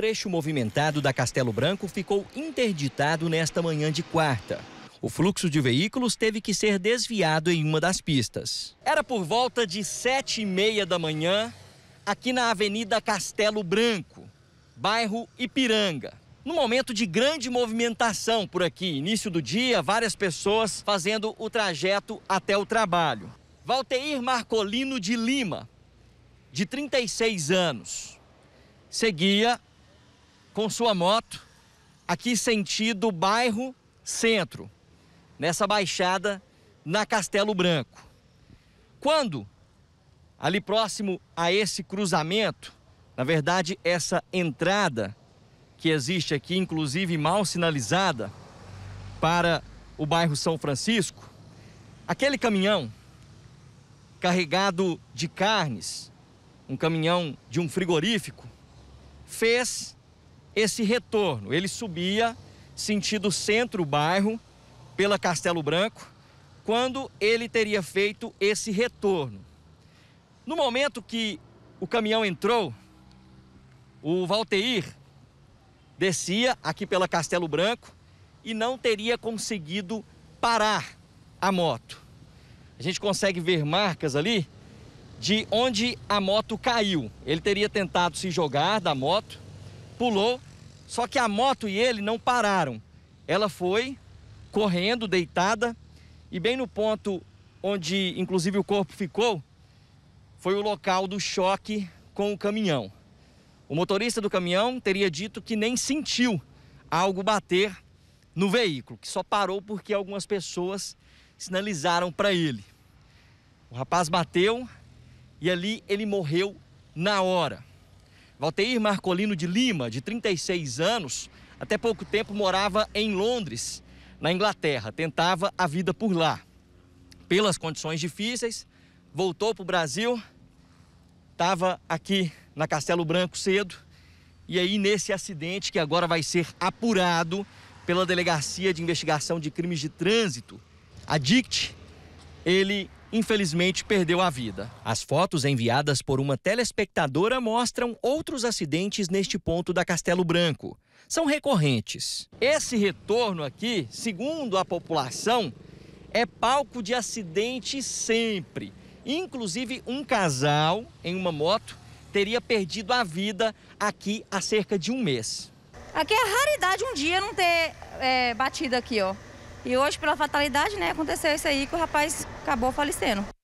trecho movimentado da Castelo Branco ficou interditado nesta manhã de quarta. O fluxo de veículos teve que ser desviado em uma das pistas. Era por volta de 7h30 da manhã, aqui na Avenida Castelo Branco, bairro Ipiranga. Num momento de grande movimentação por aqui, início do dia, várias pessoas fazendo o trajeto até o trabalho. Valteir Marcolino de Lima, de 36 anos, seguia com sua moto aqui sentido bairro centro, nessa baixada na Castelo Branco. Quando, ali próximo a esse cruzamento, na verdade essa entrada que existe aqui, inclusive mal sinalizada para o bairro São Francisco, aquele caminhão carregado de carnes, um caminhão de um frigorífico, fez esse retorno. Ele subia sentido centro-bairro pela Castelo Branco, quando ele teria feito esse retorno. No momento que o caminhão entrou, o Valteir descia aqui pela Castelo Branco e não teria conseguido parar a moto. A gente consegue ver marcas ali de onde a moto caiu. Ele teria tentado se jogar da moto, pulou, só que a moto e ele não pararam. Ela foi correndo, deitada, e bem no ponto onde, inclusive, o corpo ficou, foi o local do choque com o caminhão. O motorista do caminhão teria dito que nem sentiu algo bater no veículo, que só parou porque algumas pessoas sinalizaram para ele. O rapaz bateu e ali ele morreu na hora. Valteir Marcolino de Lima, de 36 anos, até pouco tempo morava em Londres, na Inglaterra. Tentava a vida por lá. Pelas condições difíceis, voltou para o Brasil, estava aqui na Castelo Branco cedo, e aí nesse acidente que agora vai ser apurado pela Delegacia de Investigação de Crimes de Trânsito, a DICT, ele infelizmente perdeu a vida. As fotos enviadas por uma telespectadora mostram outros acidentes neste ponto da Castelo Branco. São recorrentes. Esse retorno aqui, segundo a população, é palco de acidente sempre. Inclusive um casal em uma moto teria perdido a vida aqui há cerca de um mês. Aqui é raridade um dia não ter batido aqui, ó. E hoje, pela fatalidade, né, aconteceu isso aí que o rapaz acabou falecendo.